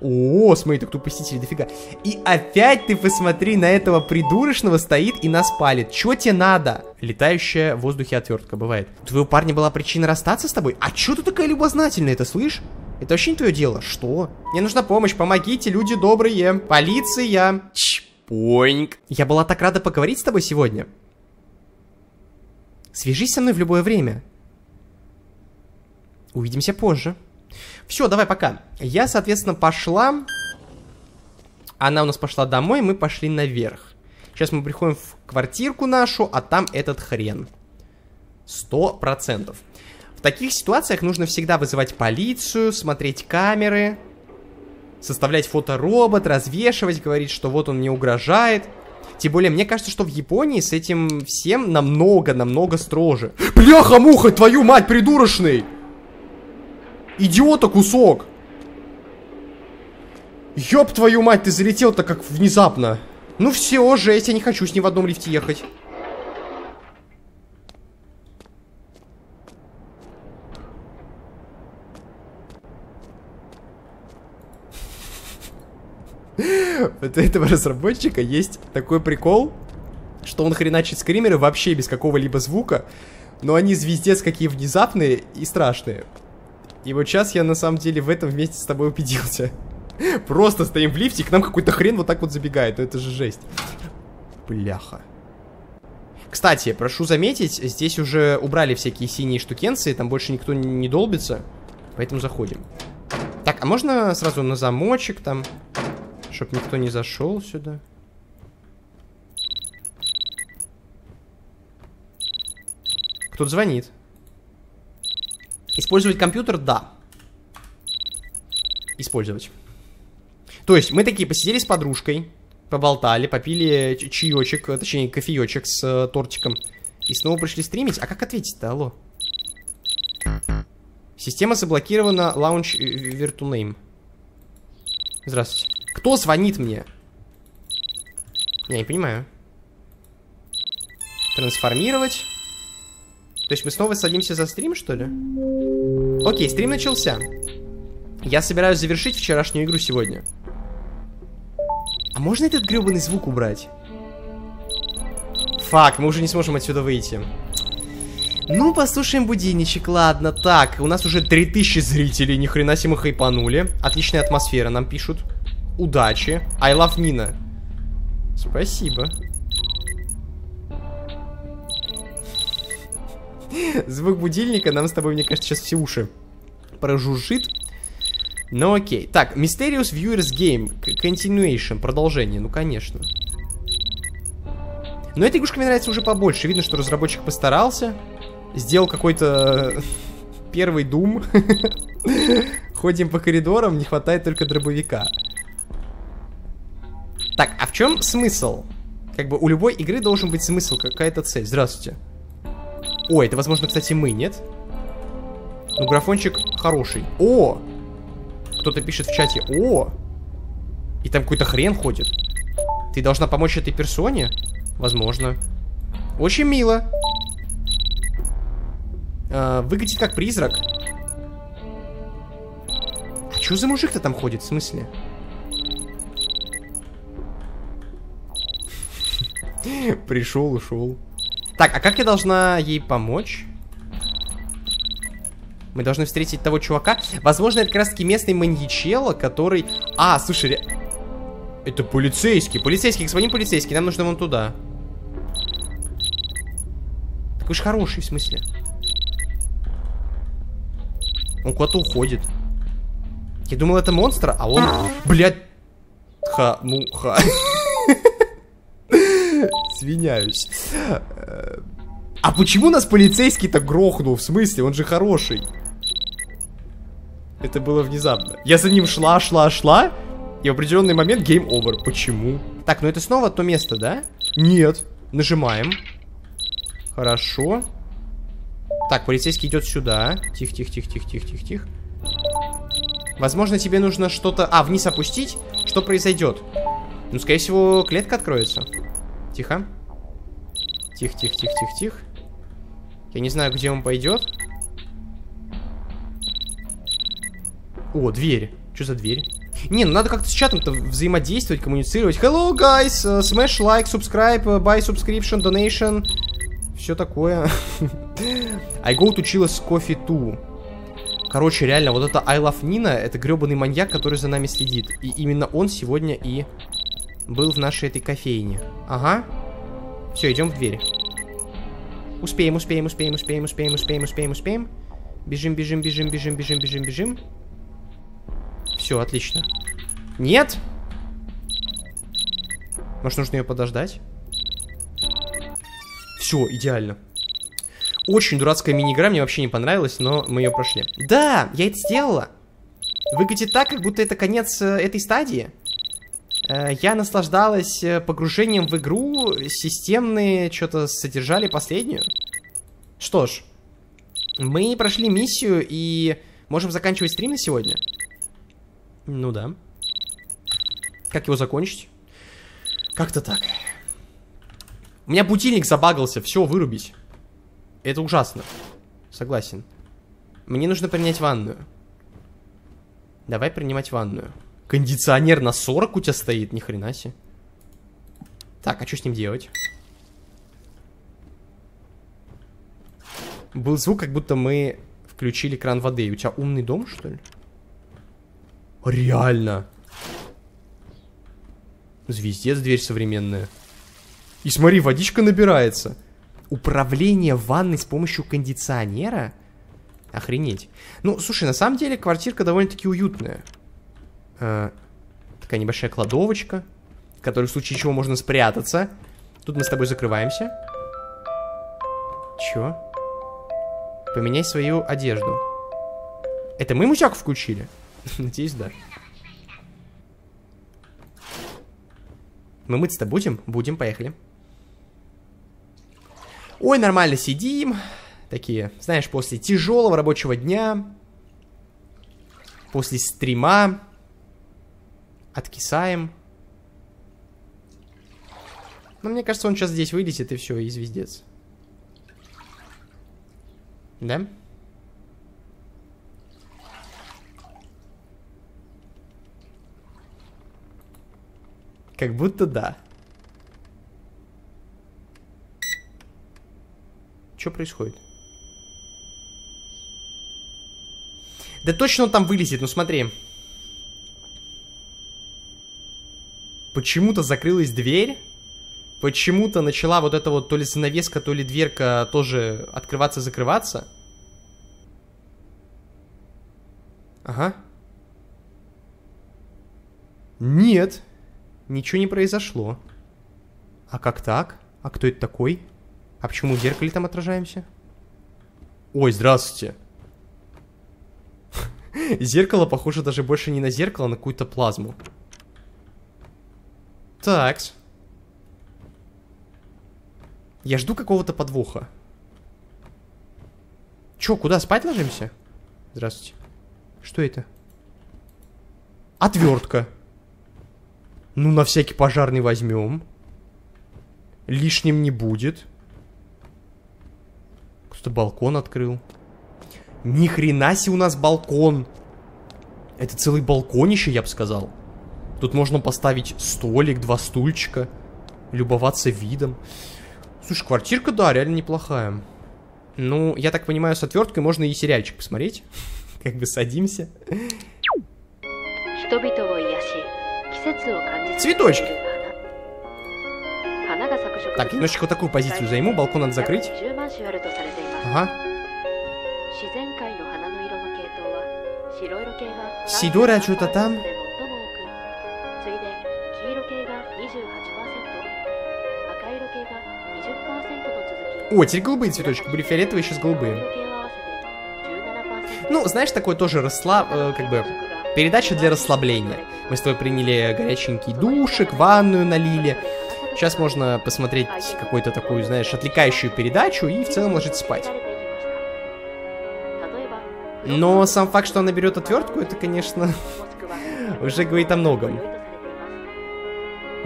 О, смотри, так тут посетителей дофига. И опять ты посмотри на этого придурочного, стоит и нас палит. Чё тебе надо? Летающая в воздухе отвертка, бывает. У твоего парня была причина расстаться с тобой? А чё ты такая любознательная, это слышь? Это вообще не твое дело. Что? Мне нужна помощь, помогите, люди добрые. Полиция. Чпоньк. Я была так рада поговорить с тобой сегодня. Свяжись со мной в любое время. Увидимся позже. Все, давай, пока. Я, соответственно, пошла. Она у нас пошла домой, мы пошли наверх. Сейчас мы приходим в квартирку нашу, а там этот хрен. 100%. В таких ситуациях нужно всегда вызывать полицию, смотреть камеры, составлять фоторобот, развешивать, говорить, что вот он мне угрожает. Тем более, мне кажется, что в Японии с этим всем намного строже. Бляха-муха, твою мать, придурочный! Идиота кусок! Ёб твою мать, ты залетел-то как внезапно. Ну все, жесть, я не хочу с ним в одном лифте ехать. Вот у этого разработчика есть такой прикол, что он хреначит скримеры вообще без какого-либо звука, но они звездец какие внезапные и страшные. И вот сейчас я на самом деле в этом вместе с тобой убедился. Просто стоим в лифте, и к нам какой-то хрен вот так вот забегает. Ну это же жесть. Бляха. Кстати, прошу заметить, здесь уже убрали всякие синие штукенции, там больше никто не долбится. Поэтому заходим. Так, а можно сразу на замочек там, чтобы никто не зашел сюда? Кто-то звонит. Использовать компьютер? Да. Использовать. То есть мы такие посидели с подружкой, поболтали, попили чаечек, точнее кофеечек с тортиком. И снова пришли стримить. А как ответить-то? Алло. Система заблокирована. Launch VirtuName. Здравствуйте. Кто звонит мне? Я не понимаю. Трансформировать. То есть мы снова садимся за стрим, что ли? Окей, стрим начался. Я собираюсь завершить вчерашнюю игру сегодня. А можно этот гребаный звук убрать? Фак, мы уже не сможем отсюда выйти. Ну, послушаем будильничек, ладно. Так, у нас уже 3000 зрителей, ни хрена себе мы хайпанули. Отличная атмосфера, нам пишут. Удачи. I love Nina. Спасибо. Звук будильника нам с тобой, мне кажется, сейчас все уши прожужжит. Ну окей. Так, Mysterious Viewers Game Continuation, продолжение, ну конечно. Но эта игрушка мне нравится уже побольше. Видно, что разработчик постарался. Сделал какой-то первый Doom. Ходим по коридорам, не хватает только дробовика. Так, а в чем смысл? Как бы у любой игры должен быть смысл, какая-то цель. Здравствуйте. О, это, возможно, кстати, мы, нет? Ну, графончик хороший. О! Кто-то пишет в чате. О! И там какой-то хрен ходит. Ты должна помочь этой персоне? Возможно. Очень мило. Выглядит как призрак. А что за мужик-то там ходит, в смысле? Пришел, ушел. Так, а как я должна ей помочь? Мы должны встретить того чувака. Возможно, это как раз таки местный маньячелло, который... А, слушай, это полицейский. Полицейский, господин полицейский, нам нужно вон туда. Такой же хороший, в смысле. Он куда-то уходит. Я думал, это монстр, а он... Блядь. Ха-муха. Извиняюсь. А почему нас полицейский-то грохнул? В смысле? Он же хороший. Это было внезапно. Я за ним шла. И в определенный момент гейм овер. Почему? Так, ну это снова то место, да? Нет. Нажимаем. Хорошо. Так, полицейский идет сюда. Тихо. Возможно, тебе нужно что-то... А, вниз опустить? Что произойдет? Ну, скорее всего, клетка откроется. Тихо. Тихо. Я не знаю, где он пойдет. О, дверь. Что за дверь? Не, ну надо как-то с чатом-то взаимодействовать, коммуницировать. Hello, guys! Smash like, subscribe, buy subscription, donation. Все такое. I go to Chilla's Coffee too. Короче, реально, вот это I love Nina, это гребаный маньяк, который за нами следит. И именно он сегодня и был в нашей этой кофейне. Ага. Все, идем в дверь. Успеем, успеем, успеем, успеем, успеем, успеем, успеем, успеем. Бежим, бежим, бежим, бежим, бежим, бежим, бежим. Все, отлично. Нет? Может, нужно ее подождать? Все, идеально. Очень дурацкая мини-игра, мне вообще не понравилась, но мы ее прошли. Да, я это сделала. Выглядит так, как будто это конец этой стадии. Я наслаждалась погружением в игру. Системные что-то содержали последнюю. Что ж, мы прошли миссию и можем заканчивать стрим на сегодня. Ну да. Как его закончить? Как-то так. У меня будильник забагался, все, вырубить. Это ужасно. Согласен. Мне нужно принять ванную. Давай принимать ванную. Кондиционер на 40 у тебя стоит, ни хрена себе. Так, а что с ним делать? Был звук, как будто мы включили кран воды. У тебя умный дом, что ли? Реально. Звездец, дверь современная. И смотри, водичка набирается. Управление ванной с помощью кондиционера? Охренеть. Ну, слушай, на самом деле квартирка довольно-таки уютная. Такая небольшая кладовочка, в которой в случае чего можно спрятаться. Тут мы с тобой закрываемся. Чё? Поменяй свою одежду. Это мы мутяк включили? Надеюсь, да. Мы мыться-то будем? Будем, поехали. Ой, нормально сидим. Такие, знаешь, после тяжелого рабочего дня, после стрима. Откисаем. Ну, мне кажется, он сейчас здесь вылезет, и все, и звездец. Да? Как будто да. Что происходит? Да точно он там вылезет, ну смотри. Почему-то закрылась дверь. Почему-то начала вот эта вот то ли занавеска, то ли дверка тоже открываться-закрываться. Ага. Нет. Ничего не произошло. А как так? А кто это такой? А почему в зеркале там отражаемся? Ой, здравствуйте. Зеркало похоже даже больше не на зеркало, а на какую-то плазму. Так. Я жду какого-то подвоха. Чё, куда, спать ложимся? Здравствуйте. Что это? Отвертка. Ну, на всякий пожарный возьмем. Лишним не будет. Кто-то балкон открыл. Ни хрена себе у нас балкон. Это целый балконище, я бы сказал. Тут можно поставить столик, два стульчика. Любоваться видом. Слушай, квартирка, да, реально неплохая. Ну, я так понимаю, с отверткой можно и сериальчик посмотреть. Как бы садимся. Цветочки. Так, немножечко вот такую позицию займу. Балкон надо закрыть. Ага. Сидора что-то там. О, теперь голубые цветочки. Были фиолетовые, сейчас голубые. Ну, знаешь, такое тоже как бы передача для расслабления. Мы с тобой приняли горяченький душик, ванную налили. Сейчас можно посмотреть какую-то такую, знаешь, отвлекающую передачу и в целом ложиться спать. Но сам факт, что она берет отвертку, это, конечно, уже говорит о многом.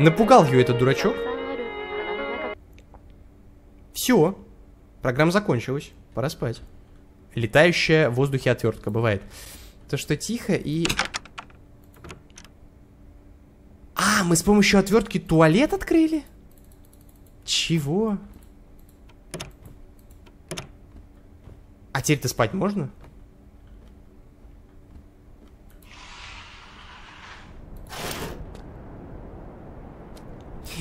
Напугал ее этот дурачок. Все, программа закончилась, пора спать. Летающая в воздухе отвертка, бывает. То, что тихо и... А, мы с помощью отвертки туалет открыли? Чего? А теперь-то спать можно?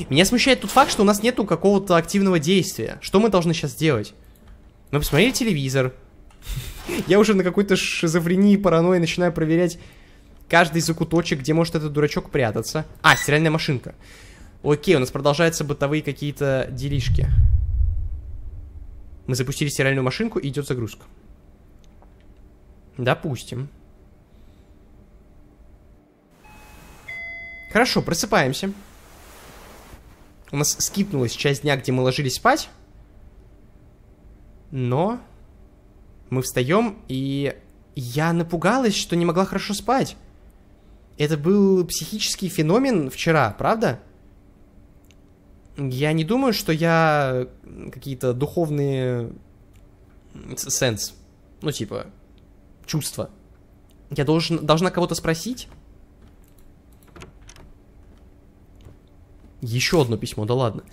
Меня смущает тот факт, что у нас нету какого-то активного действия. Что мы должны сейчас делать? Ну, посмотрели телевизор. Я уже на какой-то шизофрении, паранойи начинаю проверять каждый закуточек, где может этот дурачок прятаться. А, стиральная машинка. Окей, у нас продолжаются бытовые какие-то делишки. Мы запустили стиральную машинку, и идет загрузка. Допустим. Хорошо, просыпаемся. У нас скипнулась часть дня, где мы ложились спать. Но мы встаем, и я напугалась, что не могла хорошо спать. Это был психический феномен вчера, правда? Я не думаю, что я какие-то духовные сенс, ну типа чувства. Я должна кого-то спросить. Еще одно письмо, да ладно.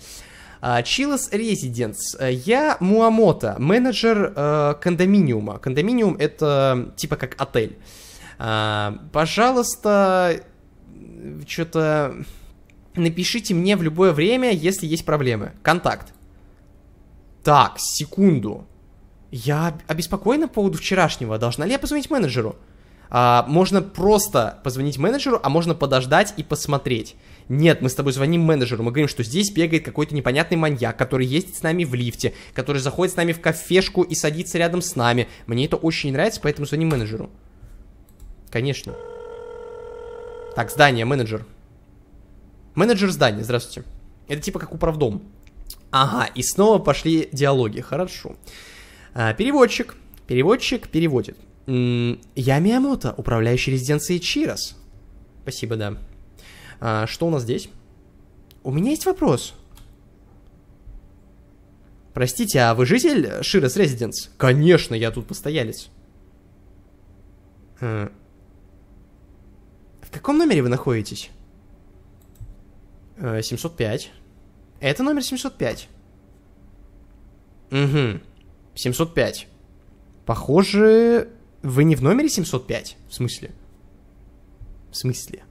Chilla's Residence. Я Миямото, менеджер кондоминиума. Кондоминиум — это типа как отель. Пожалуйста, что-то напишите мне в любое время, если есть проблемы. Контакт. Так, секунду. Я обеспокоена по поводу вчерашнего. Должна ли я позвонить менеджеру? Можно просто позвонить менеджеру, а можно подождать и посмотреть. Нет, мы с тобой звоним менеджеру, мы говорим, что здесь бегает какой-то непонятный маньяк, который ездит с нами в лифте, который заходит с нами в кафешку и садится рядом с нами. Мне это очень не нравится, поэтому звоним менеджеру. Конечно. Так, здание, менеджер. Менеджер здания, здравствуйте. Это типа как управдом. Ага, и снова пошли диалоги, хорошо. Переводчик. Переводчик переводит. Я Миямото, управляющий резиденцией Чирос. Спасибо, да. Что у нас здесь? У меня есть вопрос. Простите, а вы житель Широс Резиденс? Конечно, я тут постоялец. В каком номере вы находитесь? 705. Это номер 705. Угу. 705. Похоже, вы не в номере 705. В смысле? В смысле?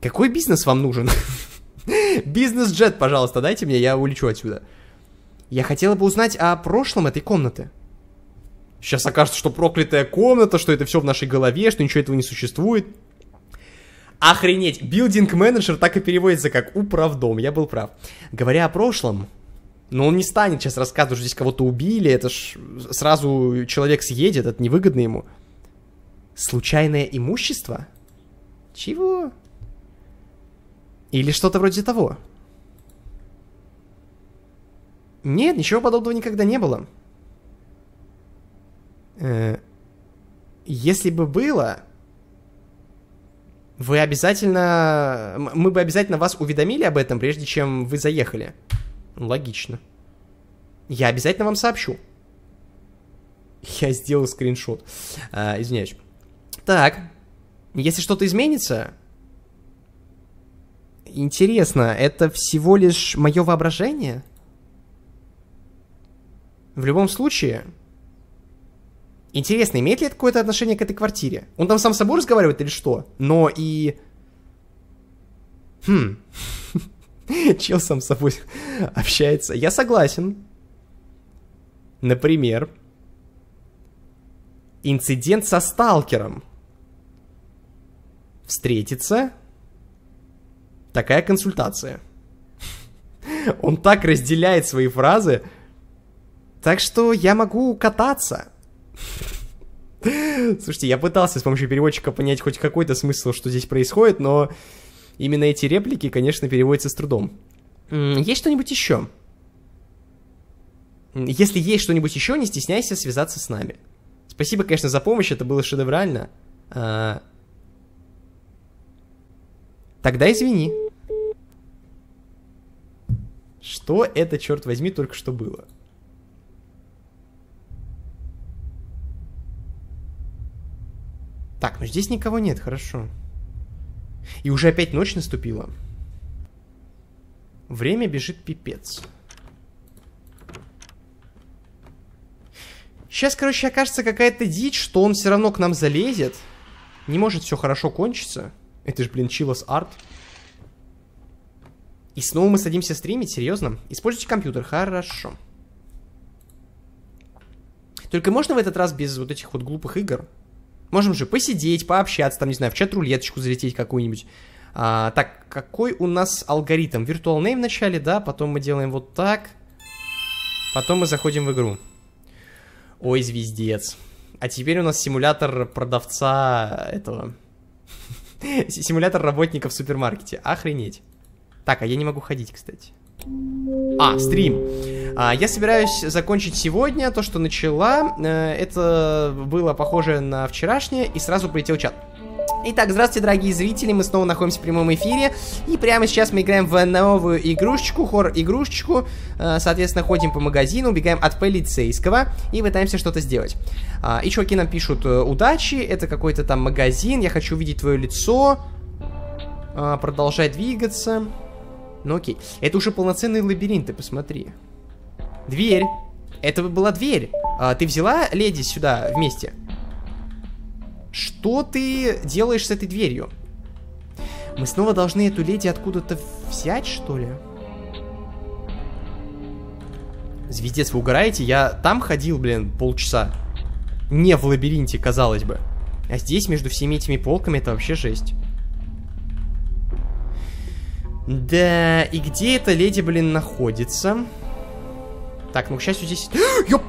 Какой бизнес вам нужен? Бизнес-джет, пожалуйста, дайте мне, я улечу отсюда. Я хотела бы узнать о прошлом этой комнаты. Сейчас окажется, что проклятая комната, что это все в нашей голове, что ничего этого не существует. Охренеть, билдинг-менеджер так и переводится как управдом, я был прав. Говоря о прошлом, но он не станет сейчас рассказывать, что здесь кого-то убили, это ж сразу человек съедет, это невыгодно ему. Случайное имущество? Чего? Или что-то вроде того. Нет, ничего подобного никогда не было. Если бы было, вы обязательно... Мы бы обязательно вас уведомили об этом, прежде чем вы заехали. Логично. Я обязательно вам сообщу. Я сделал скриншот. Извиняюсь. Так. Если что-то изменится... Интересно, это всего лишь мое воображение? В любом случае... Интересно, имеет ли это какое-то отношение к этой квартире? Он там сам с собой разговаривает или что? Но и... Чел сам с собой общается. Я согласен. Например... Инцидент со сталкером. Встретиться... Такая консультация. Он так разделяет свои фразы. Так что я могу кататься. Слушайте, я пытался с помощью переводчика понять хоть какой-то смысл, что здесь происходит, но именно эти реплики, конечно, переводятся с трудом. Есть что-нибудь еще? Если есть что-нибудь еще, не стесняйся связаться с нами. Спасибо, конечно, за помощь, это было шедеврально. Тогда извини. Что это, черт возьми, только что было? Так, ну здесь никого нет, хорошо. И уже опять ночь наступила. Время бежит пипец. Сейчас, короче, окажется какая-то дичь, что он все равно к нам залезет. Не может все хорошо кончиться. Это же, блин, Chilla's Art. И снова мы садимся стримить, серьезно? Используйте компьютер, хорошо. Только можно в этот раз без вот этих вот глупых игр? Можем же посидеть, пообщаться, там, не знаю, в чат-рулеточку залететь какую-нибудь. А, так, какой у нас алгоритм? Virtual name в начале, да, потом мы делаем вот так. Потом мы заходим в игру. Ой, звездец. А теперь у нас симулятор продавца этого. Симулятор работника в супермаркете. Охренеть. Так, а я не могу ходить, кстати. А, стрим. Я собираюсь закончить сегодня то, что начала. Это было похоже на вчерашнее, и сразу полетел чат. Итак, здравствуйте, дорогие зрители, мы снова находимся в прямом эфире, и прямо сейчас мы играем в новую игрушечку, хоррор-игрушечку, соответственно, ходим по магазину, убегаем от полицейского и пытаемся что-то сделать. И чуваки нам пишут: удачи, это какой-то там магазин, я хочу увидеть твое лицо, продолжай двигаться. Ну окей, это уже полноценные лабиринты, посмотри. Дверь, это была дверь, ты взяла, леди, сюда вместе? Что ты делаешь с этой дверью? Мы снова должны эту леди откуда-то взять, что ли? Звездец, вы угораете? Я там ходил, блин, полчаса. Не в лабиринте, казалось бы. А здесь, между всеми этими полками, это вообще жесть. Да, и где эта леди, блин, находится? Так, ну, к счастью, здесь... Ёп!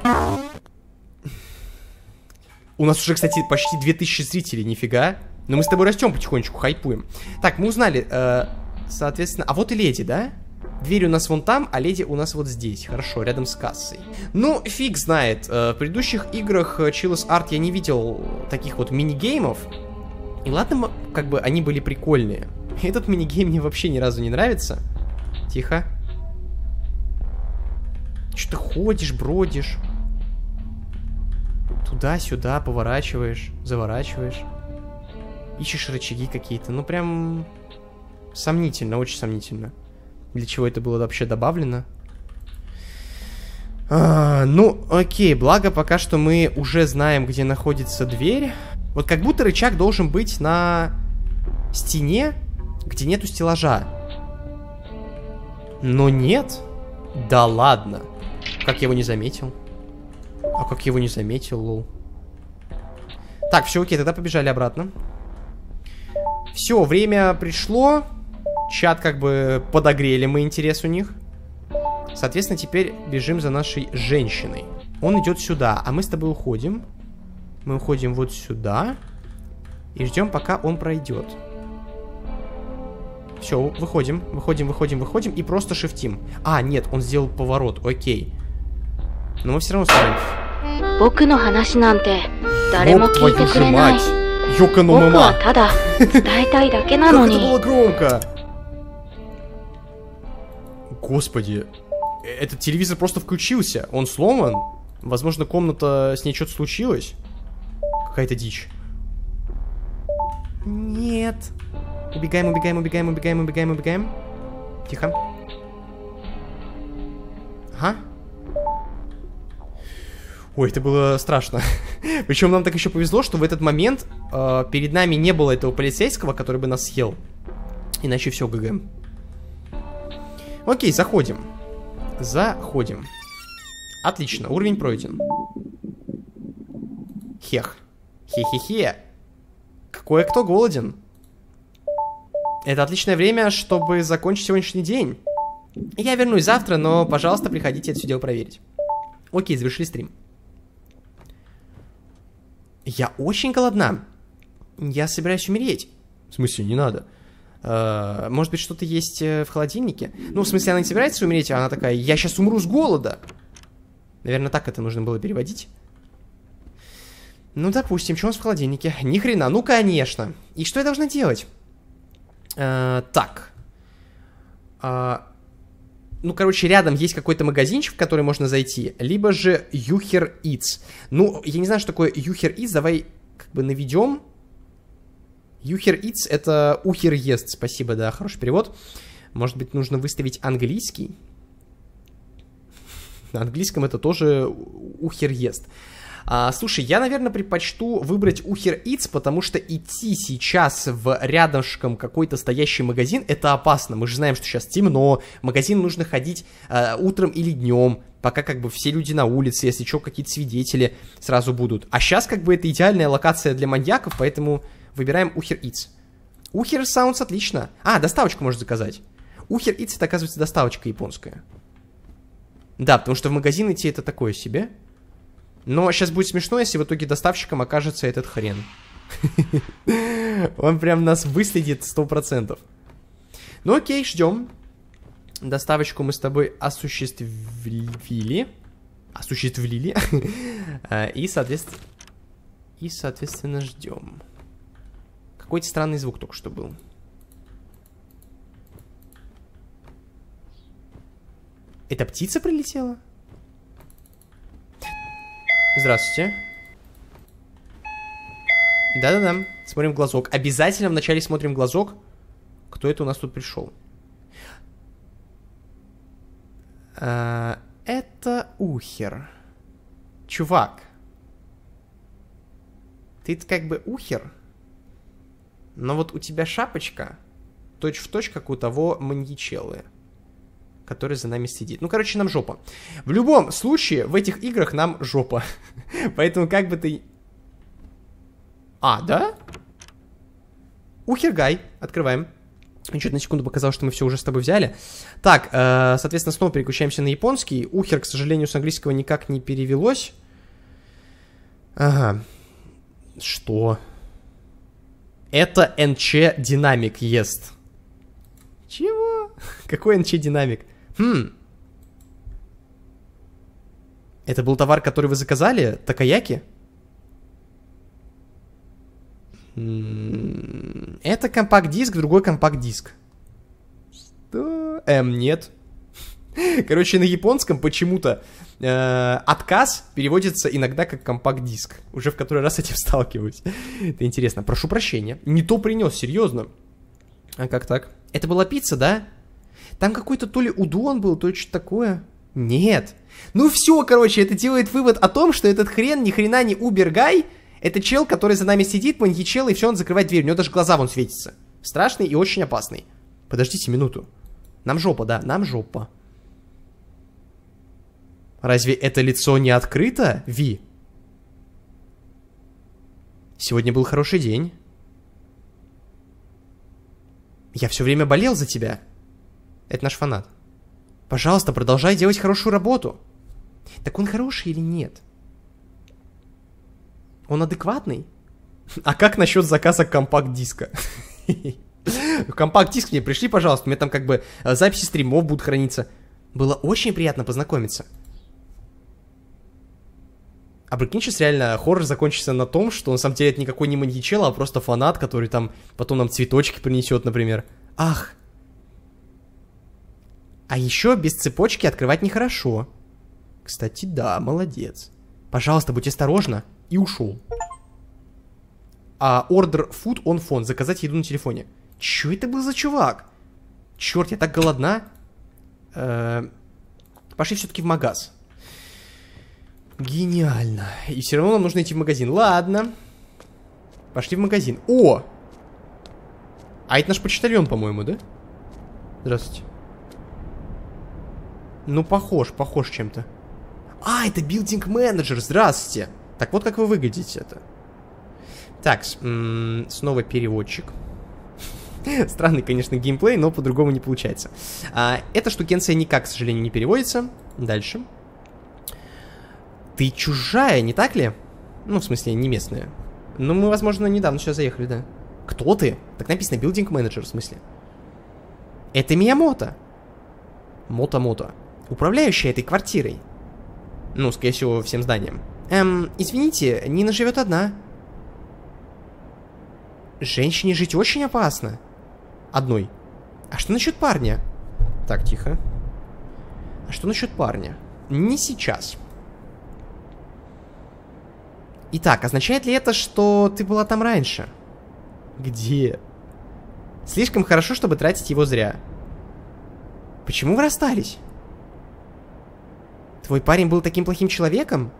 У нас уже, кстати, почти 2000 зрителей, нифига. Но мы с тобой растем потихонечку, хайпуем. Так, мы узнали, соответственно... А вот и леди, да? Дверь у нас вон там, а леди у нас вот здесь. Хорошо, рядом с кассой. Ну, фиг знает. В предыдущих играх Chilla's Art я не видел таких вот мини-геймов. И ладно, как бы они были прикольные. Этот мини-гейм мне вообще ни разу не нравится. Тихо. Что ты ходишь, бродишь? Туда-сюда поворачиваешь, заворачиваешь. Ищешь рычаги какие-то. Ну, прям... Сомнительно, очень сомнительно. Для чего это было вообще добавлено? Ну, окей, благо пока что мы уже знаем, где находится дверь. Вот как будто рычаг должен быть на стене, где нету стеллажа. Но нет. Да ладно. Как я его не заметил? А как его не заметил, лол. Так, все, окей, тогда побежали обратно. Все, время пришло. Чат как бы подогрели мы интерес у них. Соответственно, теперь бежим за нашей женщиной. Он идет сюда, а мы с тобой уходим. Мы уходим вот сюда. И ждем, пока он пройдет. Все, выходим, выходим, выходим, выходим. И просто шифтим. А, нет, он сделал поворот, окей. Но мы все равно ставим. Вот твою же мать! Ёкономама! Как это было громко! Господи, этот телевизор просто включился. Он сломан. Возможно, комната, с ней что-то случилось. Какая-то дичь. Нет. Убегаем, убегаем, убегаем, убегаем, убегаем, убегаем. Тихо. Ага. Ой, это было страшно. Причем нам так еще повезло, что в этот момент перед нами не было этого полицейского, который бы нас съел. Иначе все, ГГ. Окей, заходим. Заходим. Отлично, уровень пройден. Хех. Хе-хе-хе. Кое-кто голоден. Это отличное время, чтобы закончить сегодняшний день. Я вернусь завтра, но, пожалуйста, приходите это все дело проверить. Окей, завершили стрим. Я очень голодна. Я собираюсь умереть. В смысле, не надо. Может быть, что-то есть в холодильнике? Ну, в смысле, она не собирается умереть, а она такая: я сейчас умру с голода. Наверное, так это нужно было переводить. Ну, допустим, что у нас в холодильнике? Ни хрена, ну, конечно. И что я должна делать? Так. Ну, короче, рядом есть какой-то магазинчик, в который можно зайти. Либо же Uber Eats. Ну, я не знаю, что такое Uber Eats. Давай как бы наведем. Uber Eats — это Ухер ест. Спасибо, да, хороший перевод. Может быть, нужно выставить английский? На английском это тоже Ухер ест. Слушай, я, наверное, предпочту выбрать Uber Eats, потому что идти сейчас в рядышком какой-то стоящий магазин — это опасно. Мы же знаем, что сейчас темно, в магазин нужно ходить утром или днем, пока как бы все люди на улице, если что, какие-то свидетели сразу будут. А сейчас как бы это идеальная локация для маньяков, поэтому выбираем Uber Eats. Uber sounds отлично. А, доставочку можно заказать. Uber Eats — это, оказывается, доставочка японская. Да, потому что в магазин идти — это такое себе. Но сейчас будет смешно, если в итоге доставщиком окажется этот хрен. Он прям нас выследит 100%. Ну окей, ждем. Доставочку мы с тобой осуществили. Осуществили. И, соответственно, ждем. Какой-то странный звук только что был. Это птица прилетела? Здравствуйте. Да-да-да, смотрим глазок. Обязательно вначале смотрим глазок. Кто это у нас тут пришел? Это Ухер. Чувак, ты как бы Ухер, но вот у тебя шапочка точь-в-точь, как у того маньячелы, который за нами сидит. Ну, короче, нам жопа. В любом случае, в этих играх нам жопа. Поэтому как бы ты... А, да? Ухергай. Открываем. Что-то на секунду показалось, что мы все уже с тобой взяли. Так, соответственно, снова переключаемся на японский. Ухер, к сожалению, с английского никак не перевелось. Ага. Что? Это НЧ динамик ест. Чего? Какой НЧ динамик? Это был товар, который вы заказали? Такаяки? Это компакт-диск, другой компакт-диск. Что? Нет. Короче, на японском почему-то отказ переводится иногда как компакт-диск. Уже в который раз с этим сталкиваюсь. Это интересно. Прошу прощения. Не то принес, серьезно. А как так? Это была пицца, да? Там какой-то то ли удон был, то ли что-то такое. Нет. Ну все, короче, это делает вывод о том, что этот хрен ни хрена не убергай. Это чел, который за нами сидит, маньячел, и все, он закрывает дверь. У него даже глаза вон светятся. Страшный и очень опасный. Подождите минуту. Нам жопа, да, нам жопа. Разве это лицо не открыто, Ви? Сегодня был хороший день. Я все время болел за тебя. Это наш фанат. Пожалуйста, продолжай делать хорошую работу. Так он хороший или нет? Он адекватный? А как насчет заказа компакт-диска? Компакт-диск мне пришли, пожалуйста. У меня там как бы записи стримов будут храниться. Было очень приятно познакомиться. А прикинь, сейчас реально хоррор закончится на том, что на самом деле это никакой не маньячелло, а просто фанат, который там потом нам цветочки принесет, например. Ах! А еще без цепочки открывать нехорошо. Кстати, да, молодец. Пожалуйста, будь осторожна. И ушел. А order food on phone. Заказать еду на телефоне. Че это был за чувак? Черт, я так голодна. Пошли все-таки в магаз. Гениально. И все равно нам нужно идти в магазин. Ладно. Пошли в магазин. О! А это наш почтальон, по-моему, да? Здравствуйте. Ну, похож чем-то. А, это билдинг-менеджер. Здравствуйте. Так вот, как вы выглядите это. Так, снова переводчик. Странный, конечно, геймплей, но по-другому не получается. Эта штукенция никак, к сожалению, не переводится. Дальше. Ты чужая, не так ли? Ну, в смысле, не местная. Ну, мы, возможно, недавно сейчас заехали, да. Кто ты? Так написано, билдинг-менеджер, в смысле. Это Миямото. Мото-мото. Управляющая этой квартирой. Ну, скорее всего, всем зданием. Извините, Нина живет одна. Женщине жить очень опасно. Одной. А что насчет парня? Так, тихо. А что насчет парня? Не сейчас. Итак, означает ли это, что ты была там раньше? Где? Слишком хорошо, чтобы тратить его зря. Почему вы расстались? Твой парень был таким плохим человеком?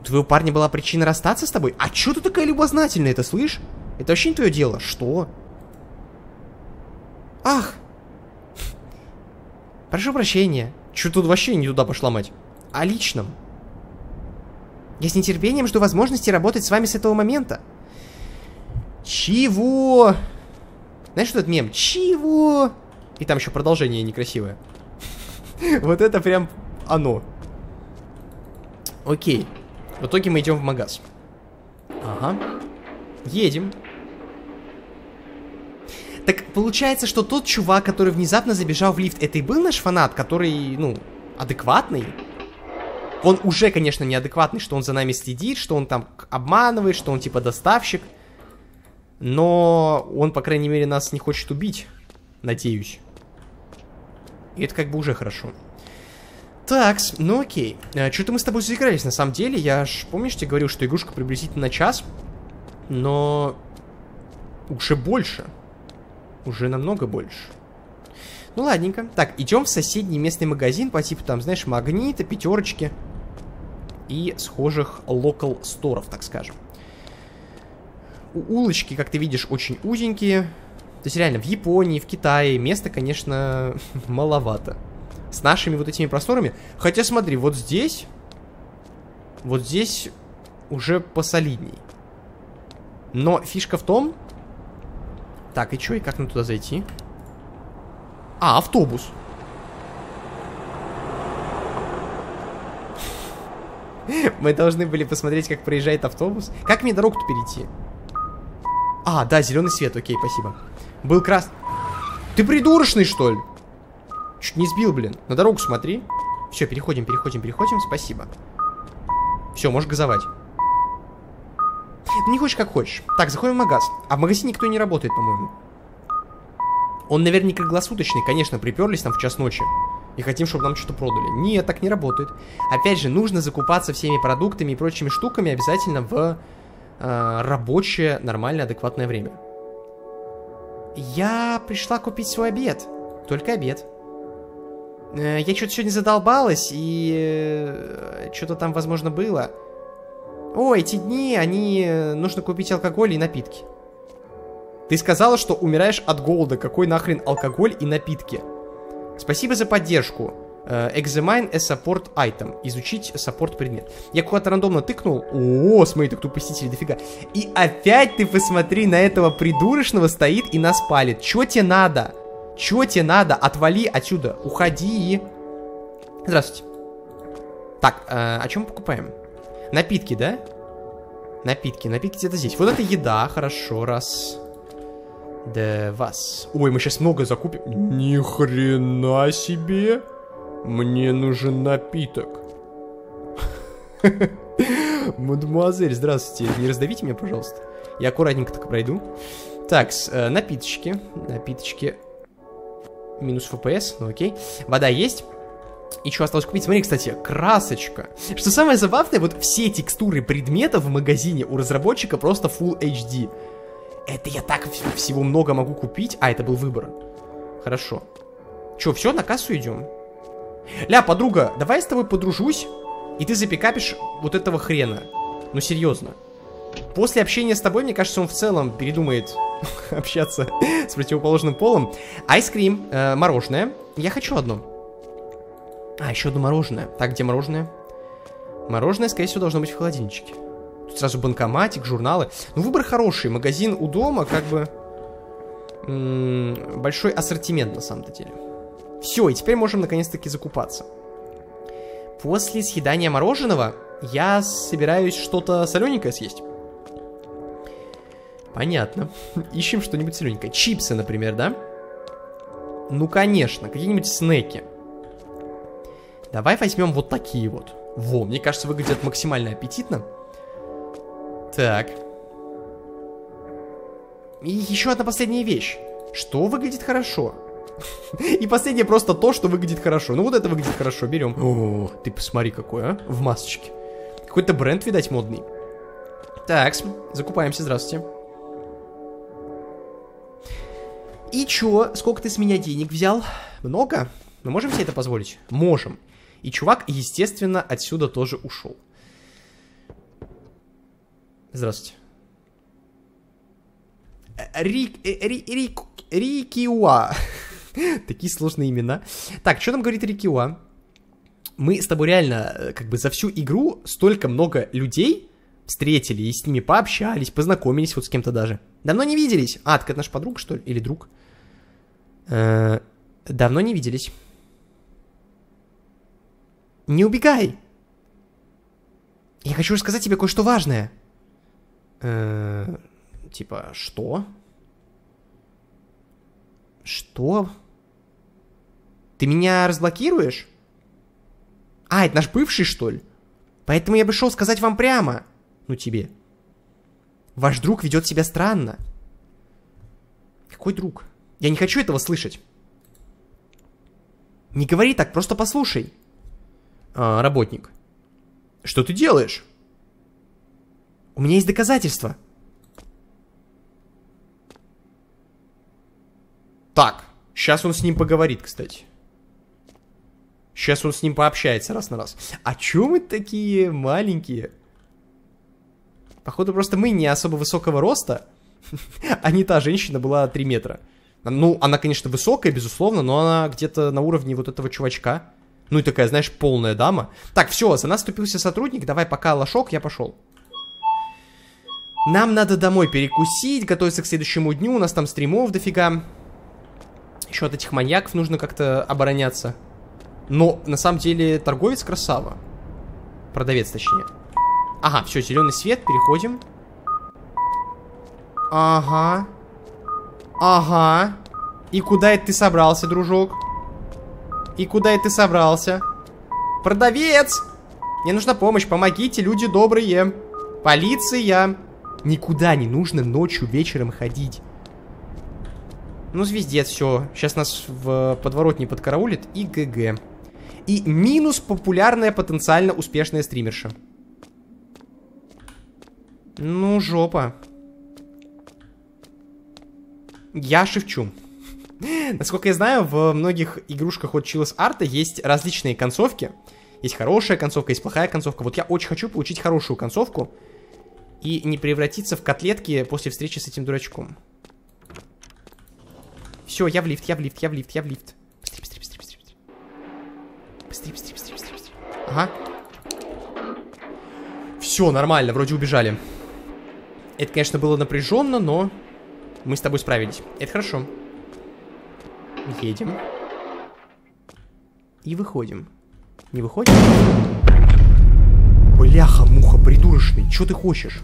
У твоего парня была причина расстаться с тобой? А чё ты такая любознательная, это слышь? Это вообще не твое дело. Что? Ах! Прошу прощения. Чё тут вообще не туда пошла, мать? О личном. Я с нетерпением жду возможности работать с вами с этого момента. Чего? Знаешь, что этот мем? Чего? И там еще продолжение некрасивое. Вот это прям оно. Окей. В итоге мы идем в магаз. Ага. Едем. Так получается, что тот чувак, который внезапно забежал в лифт, это и был наш фанат, который, ну, адекватный? Он уже, конечно, неадекватный, что он за нами следит, что он там обманывает, что он типа доставщик. Но он, по крайней мере, нас не хочет убить. Надеюсь. И это как бы уже хорошо. Такс, ну окей. Что-то мы с тобой заигрались, на самом деле. Я ж, помнишь, тебе говорил, что игрушка приблизительно на час. Но... уже больше. Уже намного больше. Ну ладненько. Так, идем в соседний местный магазин по типу там, знаешь, Магнита, Пятерочки и схожих локал сторов, так скажем. Улочки, как ты видишь, очень узенькие. То есть реально в Японии, в Китае места, конечно, маловато. С нашими вот этими просторами. Хотя смотри, вот здесь уже посолидней. Но фишка в том... Так, и чё, и как нам туда зайти? А, автобус. Мы должны были посмотреть, как проезжает автобус. Как мне дорогу-то перейти? А, да, зеленый свет, окей, спасибо. Был красный. Ты придурочный, что ли? Чуть не сбил, блин. На дорогу смотри. Все, переходим, переходим, переходим, спасибо. Все, можешь газовать. Не хочешь, как хочешь. Так, заходим в магаз. А в магазине никто не работает, по-моему. Он наверняка круглосуточный, конечно, приперлись там в час ночи. И хотим, чтобы нам что-то продали. Нет, так не работает. Опять же, нужно закупаться всеми продуктами и прочими штуками обязательно в рабочее, нормальное, адекватное время. Я пришла купить свой обед. Только обед. Я что-то сегодня задолбалась, и что-то там, возможно, было. О, эти дни, они... нужно купить алкоголь и напитки. Ты сказала, что умираешь от голода. Какой нахрен алкоголь и напитки? Спасибо за поддержку. Examine a support item. Изучить support предмет. Я куда-то рандомно тыкнул. О, смотри, так тут посетителей дофига. И опять ты посмотри на этого придурочного, стоит и нас палит. Чё тебе надо? Чё тебе надо? Отвали отсюда. Уходи. Здравствуйте. Так, о чем мы покупаем? Напитки, да? Напитки. Напитки где-то здесь. Вот это еда. Хорошо, раз... да вас. Ой, мы сейчас много закупим. Ни хрена себе. Мне нужен напиток. Мадемуазель, здравствуйте. Не раздавите меня, пожалуйста. Я аккуратненько так пройду. Так, напиточки. Напиточки. Минус ФПС, ну окей. Вода есть. И что осталось купить? Смотри, кстати, красочка. Что самое забавное, вот все текстуры предметов в магазине у разработчика просто Full HD. Это я так всего много могу купить. А, это был выбор. Хорошо. Че, все, на кассу идем? Ля, подруга, давай я с тобой подружусь, и ты запикапишь вот этого хрена. Ну, серьезно. После общения с тобой, мне кажется, он в целом передумает общаться с противоположным полом. Айскрим, мороженое. Я хочу одно. А, еще одно мороженое. Так, где мороженое? Мороженое, скорее всего, должно быть в холодильничке. Тут сразу банкоматик, журналы. Ну, выбор хороший. Магазин у дома, как бы... большой ассортимент, на самом-то деле. Все, и теперь можем, наконец-таки, закупаться. После съедания мороженого я собираюсь что-то солененькое съесть. Понятно. Ищем что-нибудь солененькое. Чипсы, например, да? Ну, конечно. Какие-нибудь снеки. Давай возьмем вот такие вот. Во, мне кажется, выглядят максимально аппетитно. Так. И еще одна последняя вещь. Что выглядит хорошо? И последнее просто то, что выглядит хорошо. Ну вот это выглядит хорошо, берем. О, ты посмотри какой, а? В масочке. Какой-то бренд, видать, модный. Так, закупаемся, здравствуйте. И чё? Сколько ты с меня денег взял? Много? Мы можем себе это позволить? Можем. И чувак, естественно, отсюда тоже ушел. Здравствуйте. Рикиуа. Такие сложные имена. Так, что там говорит Рикиуа? Мы с тобой реально, как бы, за всю игру столько много людей встретили, и с ними пообщались, познакомились вот с кем-то даже. Давно не виделись. А, так это наш подруг, что ли? Или друг? Давно не виделись. Не убегай! Я хочу рассказать тебе кое-что важное. Типа, что? Что? Ты меня разблокируешь? А, это наш бывший, что ли? Поэтому я бы шел сказать вам прямо. Ну, тебе. Ваш друг ведет себя странно. Какой друг? Я не хочу этого слышать. Не говори так, просто послушай. Работник. Что ты делаешь? У меня есть доказательства. Так, сейчас он с ним поговорит, кстати. Сейчас он с ним пообщается раз на раз. А чё мы такие маленькие? Походу, просто мы не особо высокого роста. А не та женщина была 3 метра. Ну, она, конечно, высокая, безусловно, но она где-то на уровне вот этого чувачка. Ну и такая, знаешь, полная дама. Так, все, за нас вступился сотрудник. Давай пока, лошок, я пошел. Нам надо домой перекусить, готовиться к следующему дню. У нас там стримов дофига. Еще от этих маньяков нужно как-то обороняться. Но, на самом деле, торговец красава. Продавец, точнее. Ага, все, зеленый свет, переходим. Ага. Ага. И куда это ты собрался, дружок? И куда это ты собрался? Продавец! Мне нужна помощь, помогите, люди добрые. Полиция. Никуда не нужно ночью, вечером ходить. Ну, звездец, все. Сейчас нас в подворотне подкараулит и ГГ. И минус популярная, потенциально успешная стримерша. Ну, жопа. Я шевчу. Насколько я знаю, в многих игрушках от Chilla's Art есть различные концовки. Есть хорошая концовка, есть плохая концовка. Вот я очень хочу получить хорошую концовку и не превратиться в котлетки после встречи с этим дурачком. Все, я в лифт, я в лифт, я в лифт, я в лифт. Быстрее, быстрее, быстрее, быстрее, быстрее. Быстрее, быстрее, быстрее, быстрее, быстрее. Ага. Все, нормально, вроде убежали. Это, конечно, было напряженно, но мы с тобой справились. Это хорошо. Едем. И выходим. Не выходим? Бляха, муха, придурочный. Че ты хочешь?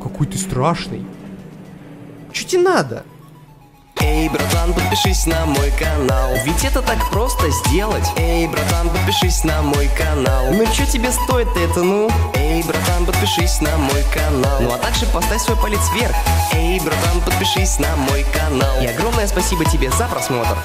Какой ты страшный. Чё тебе надо? Эй, братан, подпишись на мой канал. Ведь это так просто сделать. Эй, братан, подпишись на мой канал. Ну чё тебе стоит это, ну? Эй, братан, подпишись на мой канал. Ну а также поставь свой палец вверх. Эй, братан, подпишись на мой канал. И огромное спасибо тебе за просмотр.